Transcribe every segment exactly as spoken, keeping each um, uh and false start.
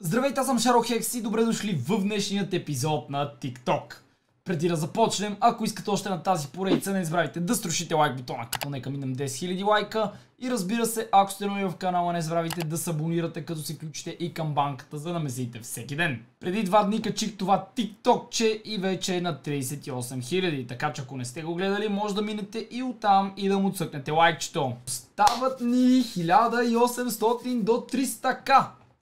Здравейте, аз съм Шадоу Хекс и добре дошли в днешният епизод на TikTok. Преди да започнем, ако искате още на тази поредица, не забравяйте да струшите лайк бутона, като нека минем десет хиляди лайка. И разбира се, ако сте нови в канала, не забравяйте да се абонирате, като се включите и камбанката, за да ме следите всеки ден. Преди два дни качих това TikTok-че и вече е на тридесет и осем хиляди, така че ако не сте го гледали, може да минете и оттам и да му цъкнете лайкчето. Остават ни хиляда и осемстотин до триста хиляди.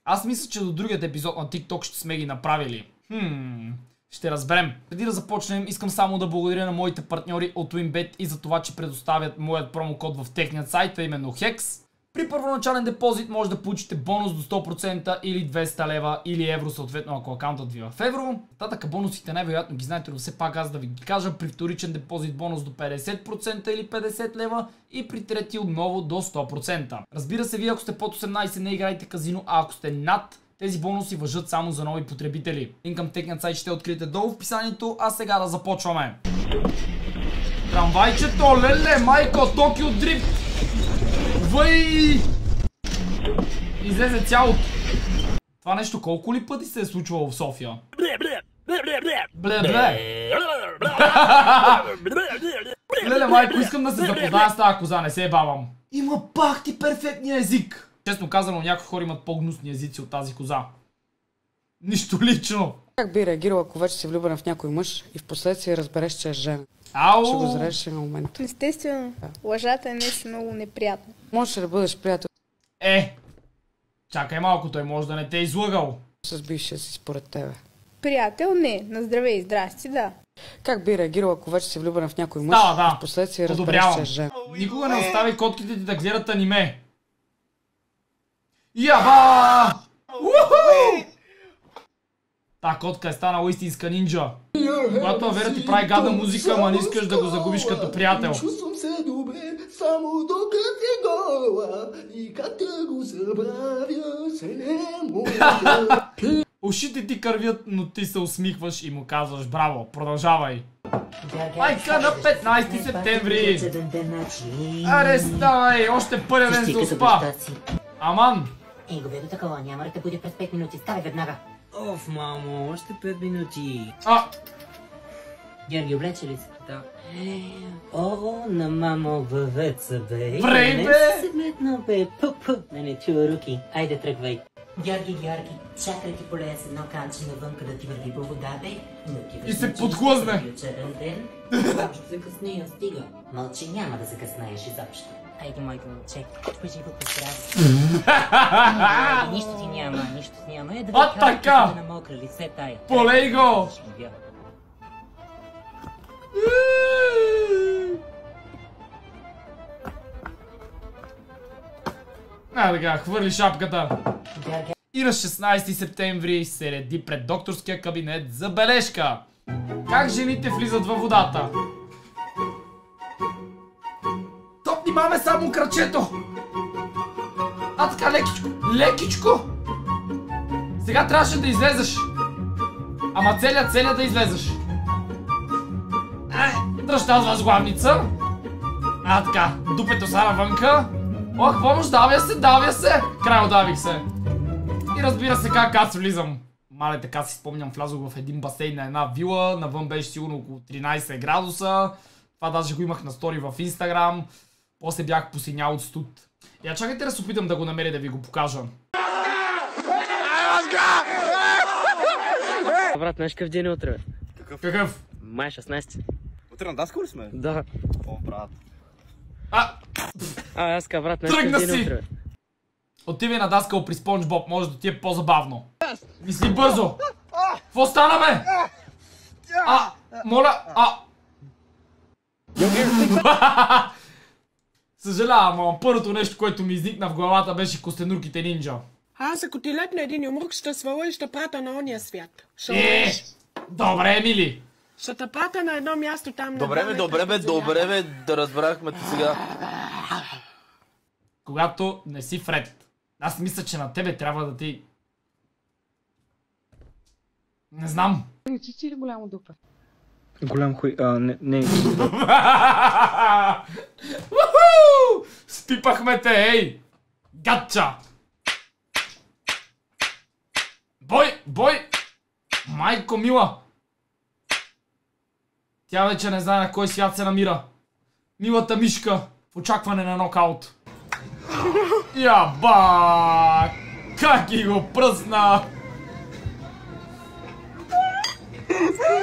Аз мисля, че до другият епизод на TikTok ще сме ги направили. Хм, ще разберем. Преди да започнем, искам само да благодаря на моите партньори от WinBet и за това, че предоставят моят промокод в техният сайт, а именно Хекс. При първоначален депозит може да получите бонус до сто процента или двеста лева или евро, съответно ако акаунтът ви е в евро. Татък бонусите най-вероятно ги знаете, но все пак аз да ви ги кажа. При вторичен депозит бонус до петдесет процента или петдесет лева и при трети отново до сто процента. Разбира се, вие ако сте под осемнадесет не играйте казино, а ако сте над, тези бонуси важат само за нови потребители. Линк към техният сайт ще откриете долу в описанието, а сега да започваме. Трамвайчето, леле, майко, Tokyo Drift! Въй! Излезе цялото. Това нещо колко ли пъти се е случвало в София? Бле-бле! Бле-бле! Леле, майко, искам да се запозная с тази коза, не се ебавам. Има пак ти перфектния език! Честно казано, някои хора имат по-гнусни езици от тази коза. Нищо лично. Как би реагирал, ако вече си влюбен в някой мъж и в последствие разбереш, че е жена? Ау! Ще го зреш на момента. Естествено, лъжата е нещо много неприятно. Можеш да бъдеш приятел. Е, чакай малко, той може да не те е излъгал. С бившия си според тебе. Приятел не, на здраве и здрасти, да. Как би реагирал, ако вече си влюбен в някой мъж, да, да, и в последствие разбереш, че е жена? Никога не остави котките ти да гледат аниме. Яба! Уху! Та котка е станала истинска нинджа. Когато Авера ти прави гадна музика, ама не искаш да го загубиш като приятел. Чувствам се добре, само докът е гола и като го забравя се не мога. Ушите ти кървят, но ти се усмихваш и му казваш браво, продължавай. Майка, на петнадесети септември! Аре, ставай, още първия ден се успа. Аман! Ей, губето такова, няма да те буди през пет минути, ставай веднага. Оф, мамо, още пет минути. А! Георги, облече ли си? Да. О, на мамо, въвеца, бе. Брей, бе! Не си метнал, бе, пъп-пъп. Не, не чува руки. Айде, тръгвай. Георги, Георги, чакай ти полея с едно канче навънка да ти върви по вода, бе. И се подхлъзне. Общо закъснея, стига. Мълчи, няма да закъснаеш изобщо. Айде, майка, мълче. Пожи го поздрави. Нищо ти няма, нищо ти няма. Е, да ви хараката на мокра лице тая. Полей го! А, така, хвърли шапката. И на шестнадесети септември се реди пред докторския кабинет за бележка. Как жените влизат във водата? Топни, маме, само крачето! А, така, лекичко! Лекичко! Сега трябваше да излезеш. Ама целият, целият да излезеш. Е, дръжта с възглавница. А, така, дупето са навънка. Ох, помощ, давя се, давя се! Край, давих се. И разбира се как аз влизам. Мале, така си спомням, влязох в един басейн на една вила, навън беше сигурно около тринадесет градуса. Това даже го имах на стори в Инстаграм. После бях посинял от студ. Я чакайте да се опитам да го намеря да ви го покажа. Брат, знаеш какъв ден е утре? Какъв? Какъв? Май шестнадесети. Утре на Даско ли сме? Да. О, брат. А! А, аз ка, брат, знаеш какъв ден е утре? Отивай на даскал при Спонж Боб, може да ти е по-забавно. Мисли бързо! Какво стана, бе? А, моля, а... Съжалявам, ама първото нещо, което ми изникна в главата, беше костенурките нинджа. Аз ако ти лепна един юмрук, ще сваля и ще прата на ония свят. Е, добре, мили! Ще те прата на едно място там... Добре, бе, добре, бе, добре, бе, да разбрахме те сега. Когато не си вред. Аз мисля, че на тебе трябва да ти... Не знам. Ти си ли голямо дупе? Голям хуй... А, не... не... Спипахме те, ей! Гатча! Бой! Бой! Майко мила! Тя вече не знае на кой свят се намира. Милата мишка в очакване на нокаут. Яба! Как ги го пръсна!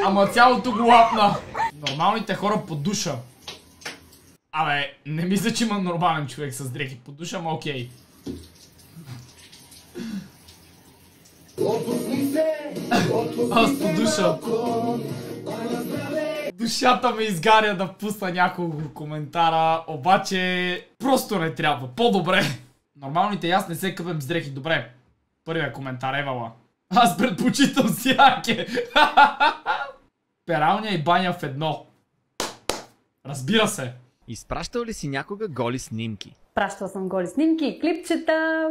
Ама цялото го лапна. Нормалните хора под душа. Абе, не мисля, че има нормален човек с дрехи под душа, ама окей. Аз под душа. Душата ме изгаря да пусна няколко коментара, обаче просто не трябва. По-добре. Нормалните аз не се къпем с дрехи. Добре. Първия коментар, Евала. Аз предпочитам сияке. Пералня и баня в едно. Разбира се. Изпращал ли си някога голи снимки? Пращал съм голи снимки, клипчета.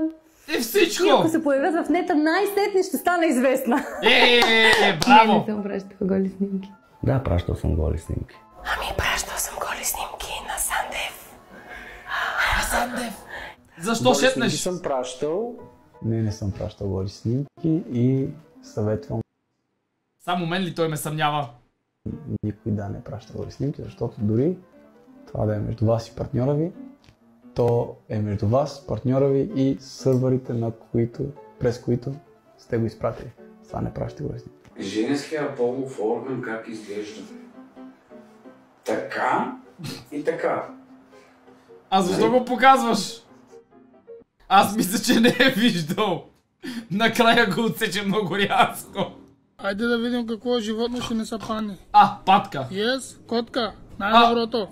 Е всичко! И ако се появят в нета, най-сетне ще стана известна. Е, е, е, е, браво! Не съм пращал голи снимки. Да, пращал съм голи снимки. Ами пращал съм голи снимки на Сандев. На Сандев! Защо шепнеш? Не съм пращал. Не, не съм пращал голи снимки и съветвам. Само мен ли той ме съмнява? Никой да не праща голи снимки, защото дори това да е между вас и партньора ви, то е между вас, партньора ви и сървърите, на които, през които сте го изпратили. Това не праща голи снимки. Женския полов орган как изглежда? Така и така. А защо го показваш? Аз мисля, че не е виждал. Накрая го отсече много рязко. Хайде да видим какво животно ще не са пани. А, патка. Ес, котка. Най-доброто.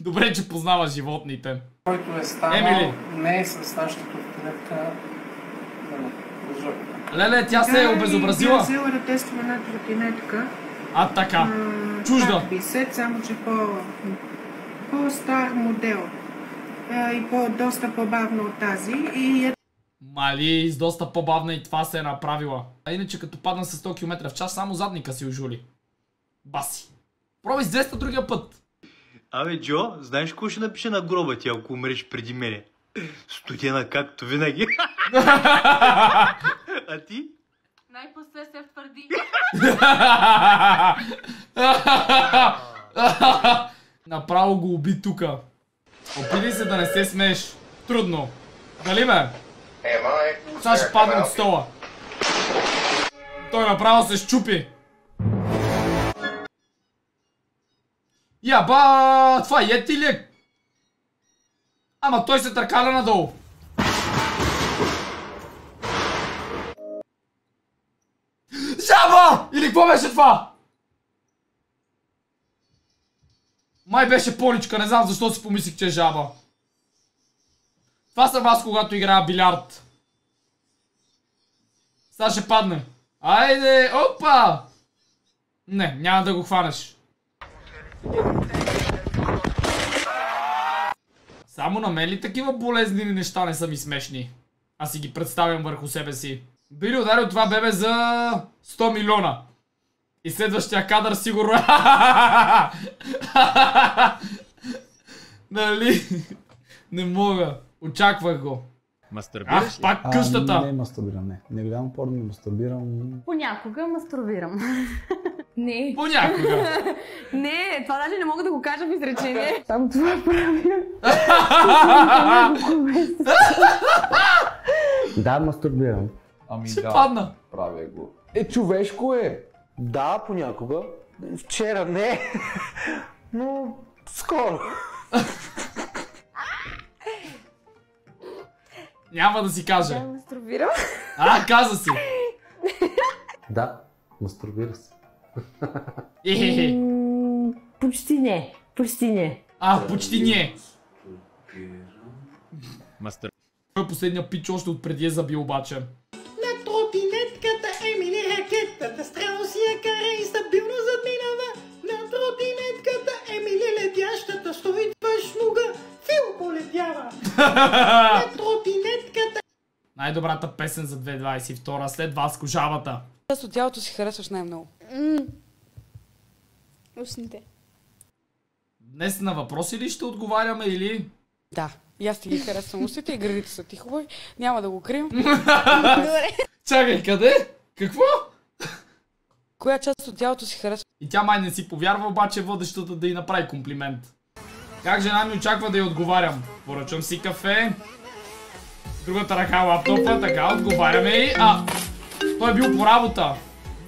Добре, че познава животните. Който е станал, не е с нашото в клетка. Леле, тя се е обезобразила. Тя взела да тестваме една тротинетка. А, така. Чужда. Писет, само че по-стар модел. И доста по-бавна от тази. Мали, с доста по-бавна и това се е направила. А иначе като падна с сто километра в час, само задника си ожули. Баси. Пробай с двеста другия път. Абе, Джо, знаеш какво ще напише на гроба ти, ако умреш преди мене? Студена, както винаги. А ти? Най-после се втвърди. Направо го уби тука. Опитай се да не се смееш. Трудно. Дали ме? Сега ще падна от стола. Той направо се щупи. Яба, това ети ли е? Ама той се търкаля надолу. Жаба! Или какво беше това? Май беше поничка, не знам защо си помислих, че е жаба. Това съм аз, когато играя билярд. Сега ще падне. Айде, опа! Не, няма да го хванеш. Само на мен ли такива болезни неща не са ми смешни? Аз си ги представям върху себе си. Би ли ударил това бебе за сто милиона? И следващия кадър сигурно... Нали? Не мога. Очаквах го. Мастурбираш ли? Ах, пак къщата! А, не, не мастурбирам, не. Не гледам порно, не мастурбирам. Понякога мастурбирам. Не. Понякога. Не, това даже не мога да го кажа в изречение. Само това правя. Да, мастурбирам. Ами ще да, падна. Правя го. Е, човешко е. Да, понякога. Вчера не, но скоро. Няма да си каже. Да, мастурбирам. А, каза си. Да, мастурбира се. Почти не, почти не. А, почти не. Мастурбирам. Той последния пич още от преди е забил обаче. На тротинетката Емили ракетата стрелно си я кара и стабилно задминава. На тротинетката Емили летящата стои шнуга, фил полетява. На тротинетката... Най-добрата песен за две хиляди двадесет и втора след вас кожавата. Част от тялото си харесваш най-много. Устните. Днес на въпроси ли ще отговаряме или... Да. И аз ти ги харесвам усите и градите са ти хубави. Няма да го крием. Чакай, къде? Какво? Коя част от тялото си харесва? И тя май не си повярва, обаче водещата да й направи комплимент. Как жена ми очаква да й отговарям? Поръчвам си кафе. Другата ръка лаптопа, така отговаряме и... А! Той е бил по работа.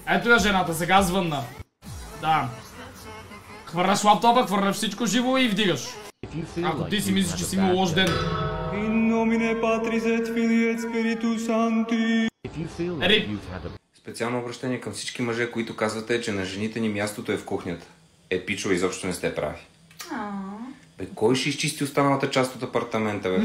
Ето я жената, сега звънна. Да. Хвърляш лаптопа, хвърляш всичко живо и вдигаш. Ако ти си мислиш, че си имал лош ден. Рип. Специално обращение към всички мъже, които казвате, че на жените ни мястото е в кухнята. Е, пичове, изобщо не сте прави. Бе, кой ще изчисти останалата част от апартамента, бе?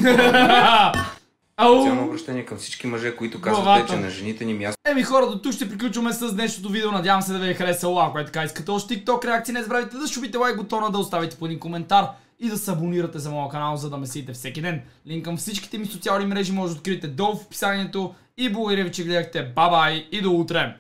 Специално обращение към всички мъже, които казвате, че на жените ни място... Еми хора, до тук ще приключваме с днешното видео. Надявам се да ви е харесало. Ако е така, искате още TikTok реакции, не забравяйте да шубите лайк бутона, да оставите по един коментар и да се абонирате за моя канал, за да ме следите всеки ден. Линк към всичките ми социални мрежи може да откриете долу в описанието. И благодаря ви, че гледахте. Бай-бай и до утре!